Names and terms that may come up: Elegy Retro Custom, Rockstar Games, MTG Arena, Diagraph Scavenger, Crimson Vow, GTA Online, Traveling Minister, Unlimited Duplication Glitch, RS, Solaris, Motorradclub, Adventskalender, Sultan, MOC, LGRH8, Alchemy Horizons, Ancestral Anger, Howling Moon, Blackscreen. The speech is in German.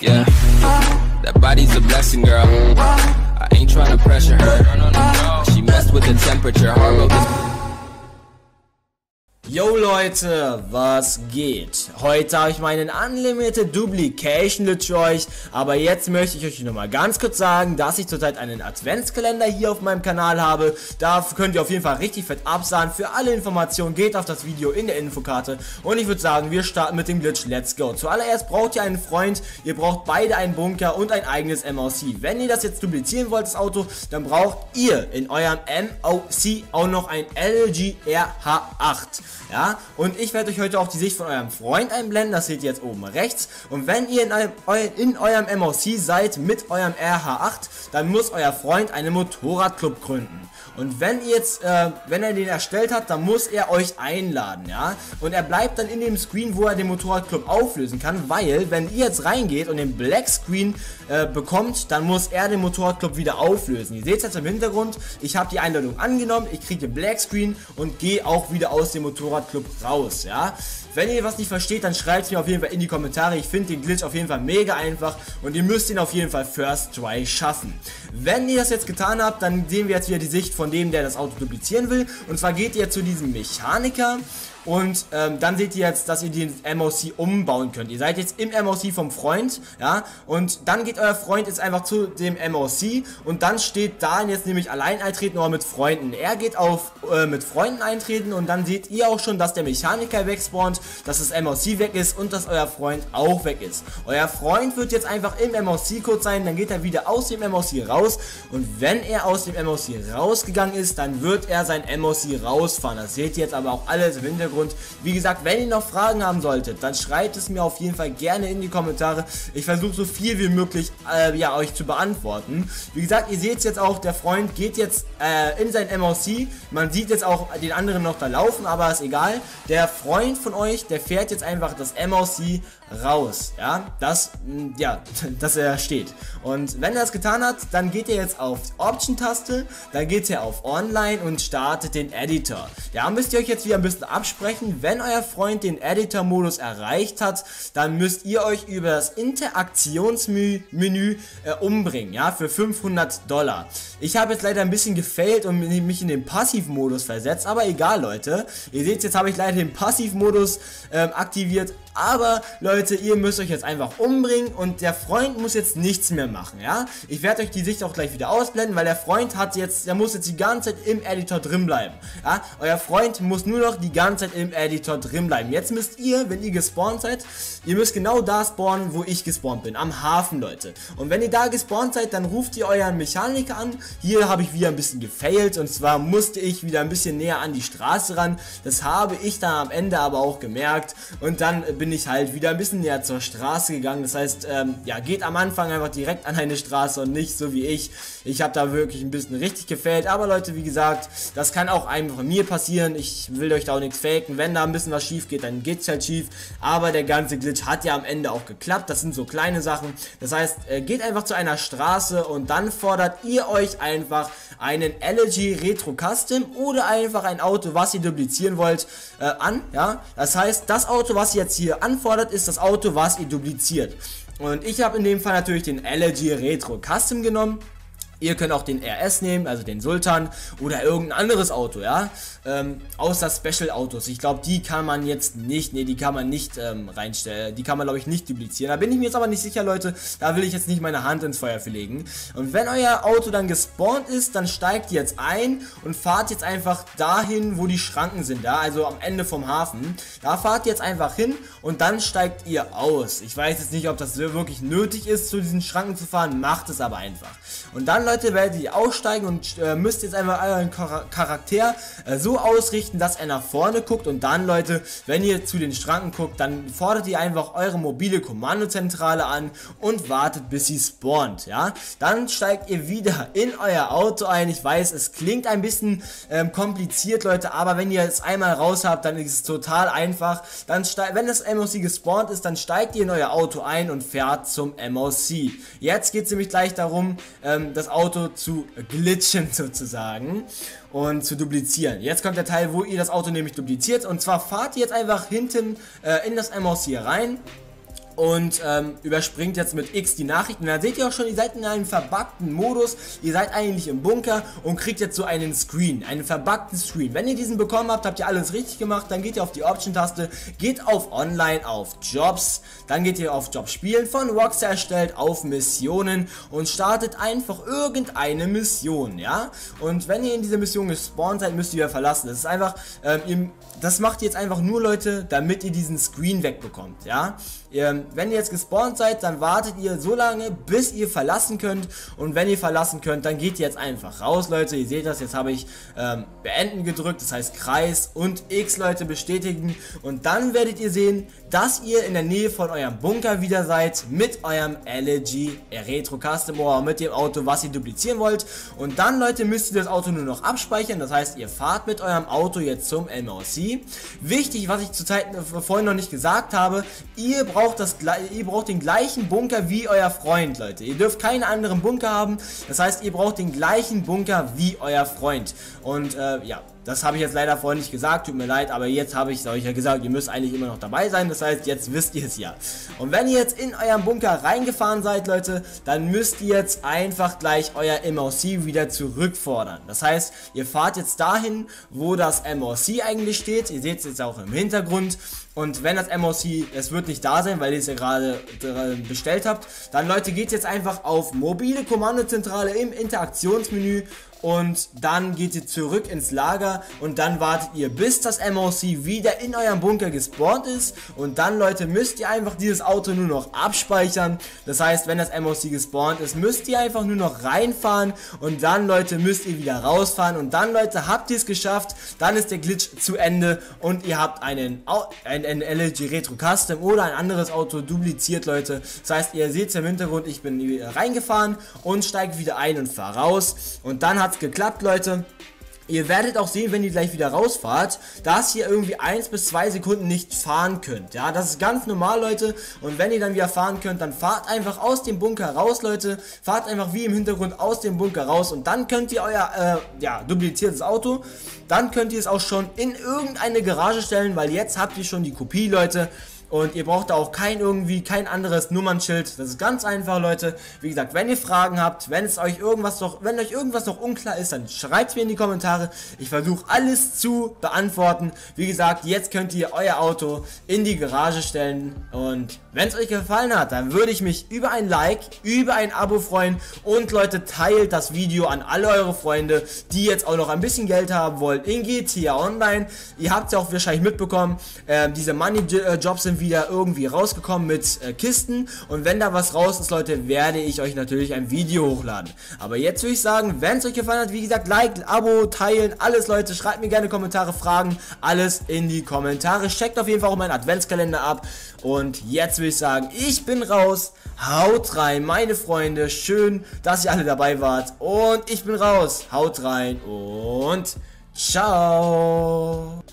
Yeah, that body's a blessing, girl. I ain't trying to pressure her. She messed with the temperature. Yo Leute, was geht? Heute habe ich meinen Unlimited Duplication Glitch für euch, aber jetzt möchte ich euch nochmal ganz kurz sagen, dass ich zurzeit einen Adventskalender hier auf meinem Kanal habe. Da könnt ihr auf jeden Fall richtig fett absahen. Für alle Informationen geht auf das Video in der Infokarte und ich würde sagen, wir starten mit dem Glitch. Let's go! Zuallererst braucht ihr einen Freund, ihr braucht beide einen Bunker und ein eigenes MOC. Wenn ihr das jetzt duplizieren wollt, das Auto, dann braucht ihr in eurem MOC auch noch ein LGRH8. Ja, und ich werde euch heute auch die Sicht von eurem Freund einblenden, das seht ihr jetzt oben rechts. Und wenn ihr in eurem MOC seid mit eurem RH8, dann muss euer Freund einen Motorradclub gründen. Und wenn ihr jetzt, wenn er den erstellt hat, dann muss er euch einladen, ja. Und er bleibt dann in dem Screen, wo er den Motorradclub auflösen kann, weil, wenn ihr jetzt reingeht und den Blackscreen bekommt, dann muss er den Motorradclub wieder auflösen. Ihr seht es jetzt im Hintergrund, ich habe die Einladung angenommen, ich kriege den Blackscreen und gehe auch wieder aus dem Motorradclub raus, ja. Wenn ihr was nicht versteht, dann schreibt es mir auf jeden Fall in die Kommentare. Ich finde den Glitch auf jeden Fall mega einfach und ihr müsst ihn auf jeden Fall First Try schaffen. Wenn ihr das jetzt getan habt, dann sehen wir jetzt wieder die Sicht von dem, der das Auto duplizieren will. Und zwar geht ihr zu diesem Mechaniker und dann seht ihr jetzt, dass ihr den MOC umbauen könnt. Ihr seid jetzt im MOC vom Freund, ja, und dann geht euer Freund jetzt einfach zu dem MOC und dann steht da jetzt nämlich allein eintreten oder mit Freunden. Er geht auf mit Freunden eintreten und dann seht ihr auch schon, dass der Mechaniker wegspawnt, dass das MOC weg ist und dass euer Freund auch weg ist. Euer Freund wird jetzt einfach im MOC-Code sein, dann geht er wieder aus dem MOC raus und wenn er aus dem MOC rausgegangen ist, dann wird er sein MOC rausfahren. Das seht ihr jetzt aber auch alles im Hintergrund. Wie gesagt, wenn ihr noch Fragen haben solltet, dann schreibt es mir auf jeden Fall gerne in die Kommentare. Ich versuche so viel wie möglich ja, euch zu beantworten. Wie gesagt, ihr seht es jetzt auch, der Freund geht jetzt in sein MOC. Man sieht jetzt auch den anderen noch da laufen, aber ist egal. Der Freund von euch, der fährt jetzt einfach das MOC raus, ja, dass er steht. Und wenn er das getan hat, dann geht ihr jetzt auf Option-Taste, dann geht ihr auf Online und startet den Editor. Da müsst ihr euch jetzt wieder ein bisschen absprechen. Wenn euer Freund den Editor-Modus erreicht hat, dann müsst ihr euch über das Interaktionsmenü umbringen, ja, für $500. Ich habe jetzt leider ein bisschen gefailt und mich in den Passivmodus versetzt, aber egal, Leute. Ihr seht, jetzt habe ich leider den Passivmodus aktiviert, aber, Leute, ihr müsst euch jetzt einfach umbringen und der Freund muss jetzt nichts mehr machen, ja. Ich werde euch die Sicht auch gleich wieder ausblenden, weil der Freund hat jetzt, der muss jetzt die ganze Zeit im Editor drin bleiben, ja. Euer Freund muss nur noch die ganze Zeit im Editor drin bleiben. Jetzt müsst ihr, wenn ihr gespawnt seid, ihr müsst genau da spawnen, wo ich gespawnt bin, am Hafen, Leute. Und wenn ihr da gespawnt seid, dann ruft ihr euren Mechaniker an. Hier habe ich wieder ein bisschen gefailt und zwar musste ich wieder ein bisschen näher an die Straße ran. Das habe ich dann am Ende aber auch gemerkt und dann bin ich halt wieder ein bisschen näher zur Straße gegangen. Das heißt, ja, geht am Anfang einfach direkt an eine Straße und nicht so wie ich. Ich habe da wirklich ein bisschen richtig gefailt, aber Leute, wie gesagt, das kann auch einem von mir passieren. Ich will euch da auch nichts faken. Wenn da ein bisschen was schief geht, dann geht's halt schief. Aber der ganze Glitch hat ja am Ende auch geklappt. Das sind so kleine Sachen. Das heißt, geht einfach zu einer Straße und dann fordert ihr euch einfach einen Elegy Retro Custom oder einfach ein Auto, was ihr duplizieren wollt, an. Ja, das heißt, das Auto, was ihr jetzt hier anfordert, ist das Auto, was ihr dupliziert. Und ich habe in dem Fall natürlich den Elegy Retro Custom genommen. Ihr könnt auch den RS nehmen, also den Sultan oder irgendein anderes Auto, ja, außer Special-Autos. Ich glaube, die kann man jetzt nicht, die kann man nicht reinstellen, die kann man, glaube ich, nicht duplizieren. Da bin ich mir jetzt aber nicht sicher, Leute, da will ich jetzt nicht meine Hand ins Feuer für legen. Und wenn euer Auto dann gespawnt ist, dann steigt ihr jetzt ein und fahrt jetzt einfach dahin, wo die Schranken sind, da, also am Ende vom Hafen. Da fahrt ihr jetzt einfach hin und dann steigt ihr aus. Ich weiß jetzt nicht, ob das wirklich nötig ist, zu diesen Schranken zu fahren, macht es aber einfach. Und dann, Leute, werdet ihr aussteigen und müsst jetzt einfach euren Charakter so ausrichten, dass er nach vorne guckt und dann, Leute, wenn ihr zu den Schranken guckt, dann fordert ihr einfach eure mobile Kommandozentrale an und wartet, bis sie spawnt, ja. Dann steigt ihr wieder in euer Auto ein. Ich weiß, es klingt ein bisschen kompliziert, Leute, aber wenn ihr es einmal raus habt, dann ist es total einfach. Dann wenn das MOC gespawnt ist, dann steigt ihr in euer Auto ein und fährt zum MOC. Jetzt geht es nämlich gleich darum, das Auto zu glitchen sozusagen und zu duplizieren. Jetzt kommt der Teil, wo ihr das Auto nämlich dupliziert und zwar fahrt ihr jetzt einfach hinten in das MOC rein. und überspringt jetzt mit X die Nachrichten. Und dann seht ihr auch schon, ihr seid in einem verbuggten Modus, ihr seid eigentlich im Bunker und kriegt jetzt so einen Screen, einen verbuggten Screen. Wenn ihr diesen bekommen habt, habt ihr alles richtig gemacht, dann geht ihr auf die Option-Taste, geht auf Online, auf Jobs, dann geht ihr auf Jobs spielen, von Rockstar erstellt, auf Missionen und startet einfach irgendeine Mission, ja? Und wenn ihr in diese Mission gespawnt seid, müsst ihr wieder verlassen. Das ist einfach, das macht ihr jetzt einfach nur, Leute, damit ihr diesen Screen wegbekommt, ja? Wenn ihr jetzt gespawnt seid, dann wartet ihr so lange, bis ihr verlassen könnt, und wenn ihr verlassen könnt, dann geht ihr jetzt einfach raus, Leute. Ihr seht das, jetzt habe ich beenden gedrückt, das heißt Kreis und X, Leute, bestätigen, und dann werdet ihr sehen, dass ihr in der Nähe von eurem Bunker wieder seid mit eurem Elegy Retro Custom, mit dem Auto, was ihr duplizieren wollt, und dann, Leute, müsst ihr das Auto nur noch abspeichern. Das heißt, ihr fahrt mit eurem Auto jetzt zum MOC. Wichtig, was ich vorhin noch nicht gesagt habe, ihr braucht den gleichen Bunker wie euer Freund, Leute. Ihr dürft keinen anderen Bunker haben. Das heißt, ihr braucht den gleichen Bunker wie euer Freund. Und ja, das habe ich jetzt leider vorhin nicht gesagt, tut mir leid, aber jetzt habe ich es euch ja gesagt, ihr müsst eigentlich immer noch dabei sein, das heißt, jetzt wisst ihr es ja. Und wenn ihr jetzt in euren Bunker reingefahren seid, Leute, dann müsst ihr jetzt einfach gleich euer MOC wieder zurückfordern. Das heißt, ihr fahrt jetzt dahin, wo das MOC eigentlich steht, ihr seht es jetzt auch im Hintergrund, und wenn das MOC, es wird nicht da sein, weil ihr es ja gerade bestellt habt, dann, Leute, geht jetzt einfach auf mobile Kommandozentrale im Interaktionsmenü. Und dann geht ihr zurück ins Lager und dann wartet ihr, bis das MOC wieder in eurem Bunker gespawnt ist. Und dann, Leute, müsst ihr einfach dieses Auto nur noch abspeichern. Das heißt, wenn das MOC gespawnt ist, müsst ihr einfach nur noch reinfahren. Und dann, Leute, müsst ihr wieder rausfahren. Und dann, Leute, habt ihr es geschafft. Dann ist der Glitch zu Ende und ihr habt einen Elegy Retro Custom oder ein anderes Auto dupliziert, Leute. Das heißt, ihr seht es im Hintergrund, ich bin reingefahren und steige wieder ein und fahre raus. Und dann hat geklappt, Leute. Ihr werdet auch sehen, wenn ihr gleich wieder rausfahrt, dass ihr irgendwie 1 bis 2 Sekunden nicht fahren könnt. Ja, das ist ganz normal, Leute. Und wenn ihr dann wieder fahren könnt, dann fahrt einfach aus dem Bunker raus, Leute. Fahrt einfach wie im Hintergrund aus dem Bunker raus und dann könnt ihr euer, ja, dupliziertes Auto, dann könnt ihr es auch schon in irgendeine Garage stellen, weil jetzt habt ihr schon die Kopie, Leute. Und ihr braucht da auch kein anderes Nummernschild. Das ist ganz einfach, Leute. Wie gesagt, wenn ihr Fragen habt, wenn euch irgendwas noch unklar ist, dann schreibt es mir in die Kommentare. Ich versuche alles zu beantworten. Wie gesagt, jetzt könnt ihr euer Auto in die Garage stellen. Und wenn es euch gefallen hat, dann würde ich mich über ein Like, über ein Abo freuen. Und, Leute, teilt das Video an alle eure Freunde, die jetzt auch noch ein bisschen Geld haben wollen in GTA Online. Ihr habt es ja auch wahrscheinlich mitbekommen, diese Money-Jobs sind wieder irgendwie rausgekommen mit Kisten, und wenn da was raus ist, Leute, werde ich euch natürlich ein Video hochladen. Aber jetzt würde ich sagen, wenn es euch gefallen hat, wie gesagt, Like, Abo, Teilen, alles, Leute, schreibt mir gerne Kommentare, Fragen, alles in die Kommentare. Checkt auf jeden Fall auch meinen Adventskalender ab, und jetzt würde ich sagen, ich bin raus, haut rein, meine Freunde, schön, dass ihr alle dabei wart, und ich bin raus, haut rein und ciao.